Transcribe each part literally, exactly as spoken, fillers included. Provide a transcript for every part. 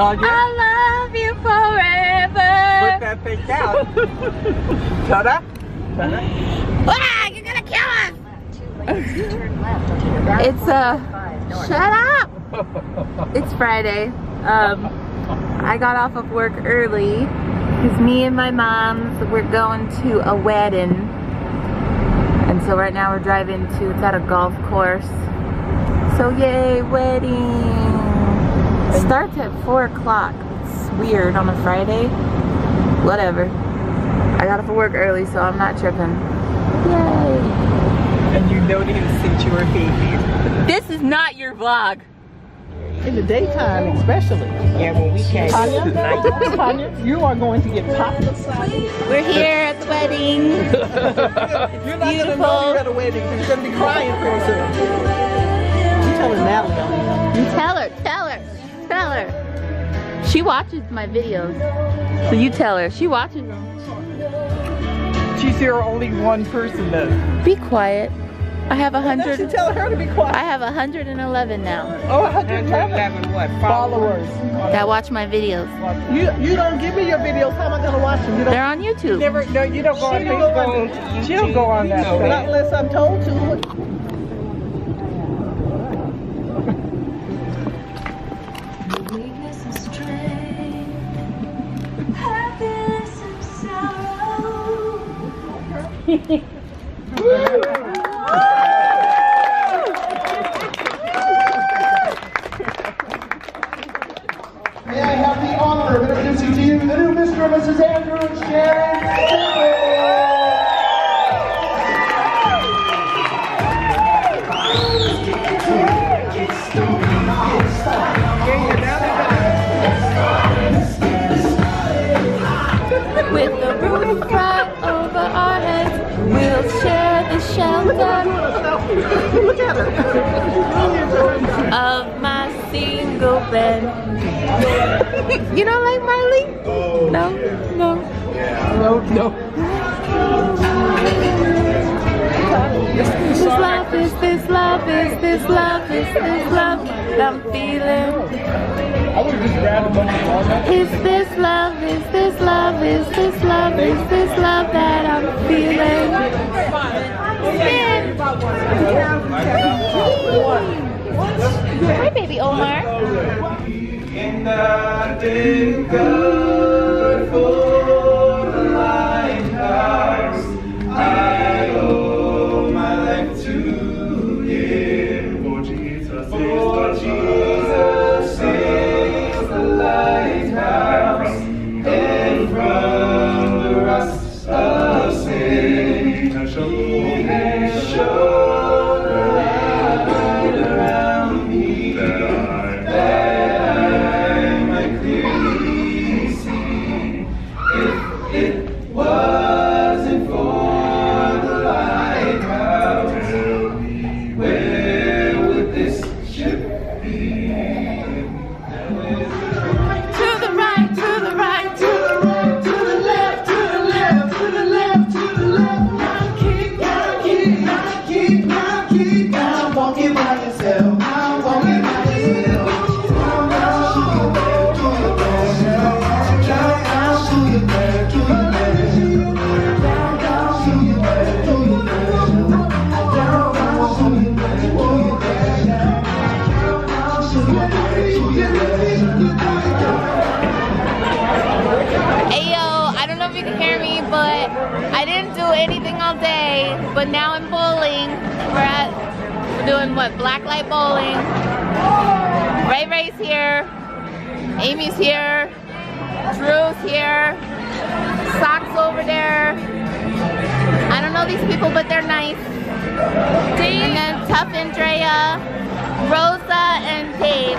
Tanya. I love you forever. Put that thing down. Tada. Tada. Ah, you're gonna kill us. It's uh, shut up. It's Friday. Um, I got off of work early because me and my mom we're going to a wedding, and so right now we're driving to it's at a golf course. So yay, wedding. It starts at four o'clock. It's weird on a Friday. Whatever. I got off of work early, so I'm not tripping. Yay! And you don't even think you were babies. This is not your vlog. In the daytime, especially. Yeah, when we came. Tanya, Tanya, you are going to get popped. We're here at the wedding. You're not going to know you're at a wedding. You're going to be crying pretty soon. You tell her now. You tell her. Tell her. Tell her. She watches my videos. So you tell her. She watches them. She's here only one person though. Be quiet. I have a hundred. You tell her to be quiet. I have one hundred eleven now. Oh, one hundred eleven what? Followers. That watch my videos. You you don't give me your videos. How am I gonna watch them? You don't, they're on YouTube. You never, no, you don't go on Facebook. She'll go on that. Not unless I'm told to. Woo! Woo! Woo! May I have the honor of introducing to you the new Mister and Missus Andrew and Shannon. With the roof right over our heads, we'll share the shelter of my single bed. You don't like Miley? No, no, no, no. This love is, this love is, this love is, this love that I'm feeling. Is this love, is this love, is this love, is this love that I'm feeling? Hi, baby Omar. And I did good for the lighthouse. I owe my life to Him. Oh, Jesus, oh, Jesus is the lighthouse, and from the rust of sin, He has shown. But now I'm bowling. We're at we're doing what? Blacklight bowling. Ray Ray's here. Amy's here. Drew's here. Sock's over there. I don't know these people, but they're nice. And then Tough and Drea, Rosa, and Dave.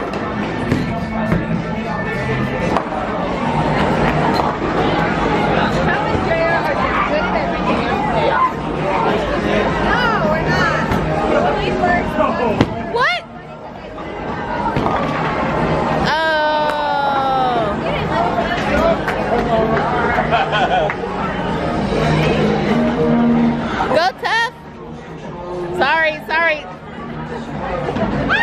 What? Oh. Go Tough. Sorry, sorry. Ah.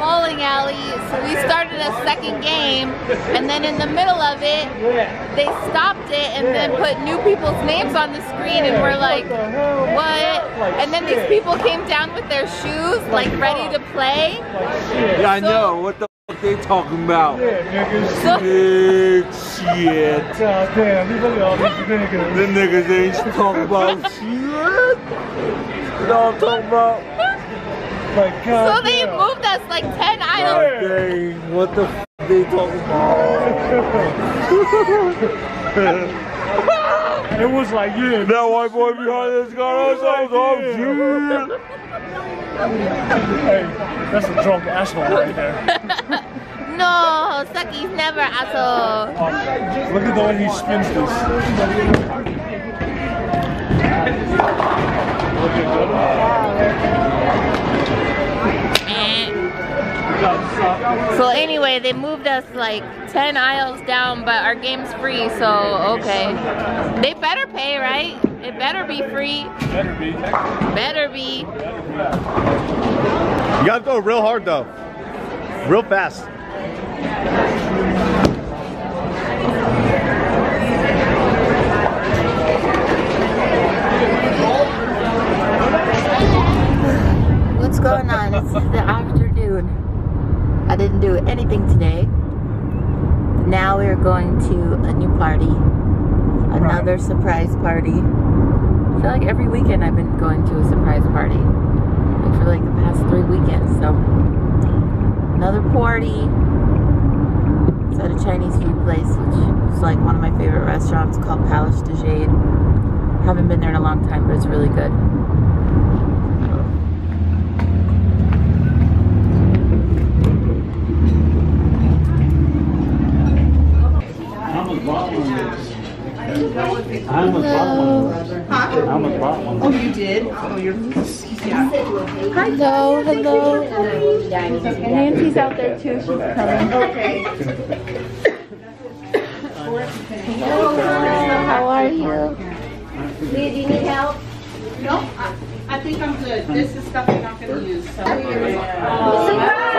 bowling alley, so we started a second game, and then in the middle of it, they stopped it and then put new people's names on the screen, and we're like, what? And then these people came down with their shoes, like, ready to play. Yeah, I know. What the fuck they talking about? So big shit. The niggas ain't talking about shit. Y'all talking about? Like, so they yeah. moved us like ten items. Dang, what the f they talking about? It was like, yeah, that white boy behind this guy, that's like, oh, yeah. Hey, that's a drunk asshole right there. No, Sucky's never asshole. Oh, look at the way he spins this. So anyway, they moved us like ten aisles down, but our game's free, so okay. They better pay, right? It better be free. Better be. Better be. You gotta go real hard though. Real fast. What's going on? This is the afternoon. I didn't do anything today. Now we're going to a new party. Another right. surprise party. I feel like every weekend I've been going to a surprise party. Like for like the past three weekends. So another party. It's at a Chinese food place, which is like one of my favorite restaurants, called Palais de Jade. I haven't been there in a long time, but it's really good. I'm a bought one. Huh? I'm a bought one. Oh, you did? Oh, you're. Yeah. Hello, hello. Nancy's out there too. She's coming. Okay. Hello, how are you? Do you need help? No, I, I think I'm good. This is stuff I'm not going to use. So. Oh.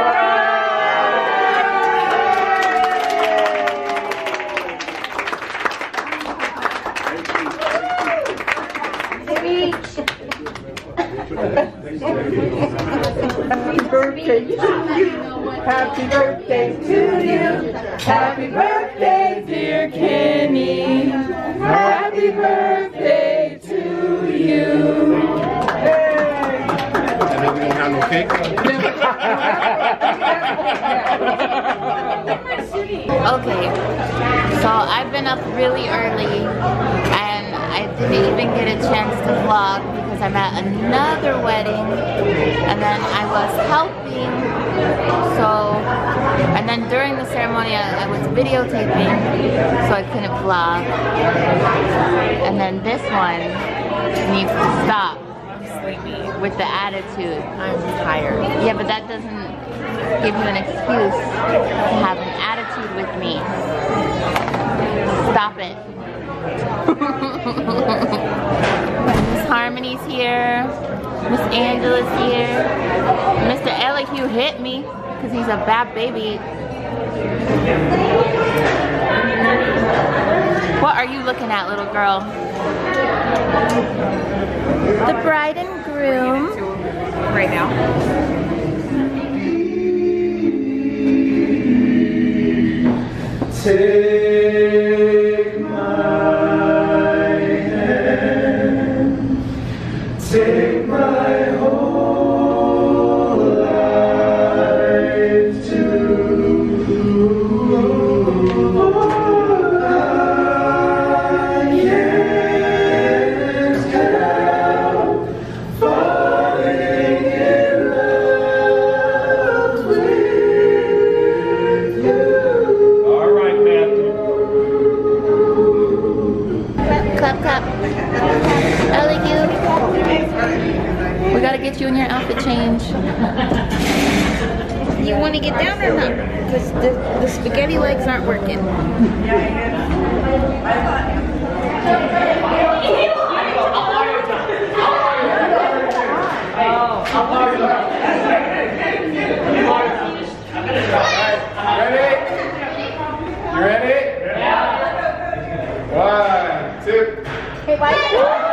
Happy birthday to you. Happy birthday to you. Happy birthday, dear Kenny. Happy birthday to you. Hey. And then we don't have no cake. Okay, so I've been up really early, and I didn't even get a chance to vlog. I'm at another wedding, and then I was helping, so, and then during the ceremony I, I was videotaping, so I couldn't vlog, and then this one needs to stop with the attitude, I'm tired. Yeah, but that doesn't give you an excuse to have an attitude with me. Stop it. Harmony's here, Miss Angela's here, Mister Elihu hit me because he's a bad baby. What are you looking at, little girl? The bride and groom. Right now. You in your outfit change. You want to get down or not? Because the, the spaghetti legs aren't working. two. Hey, why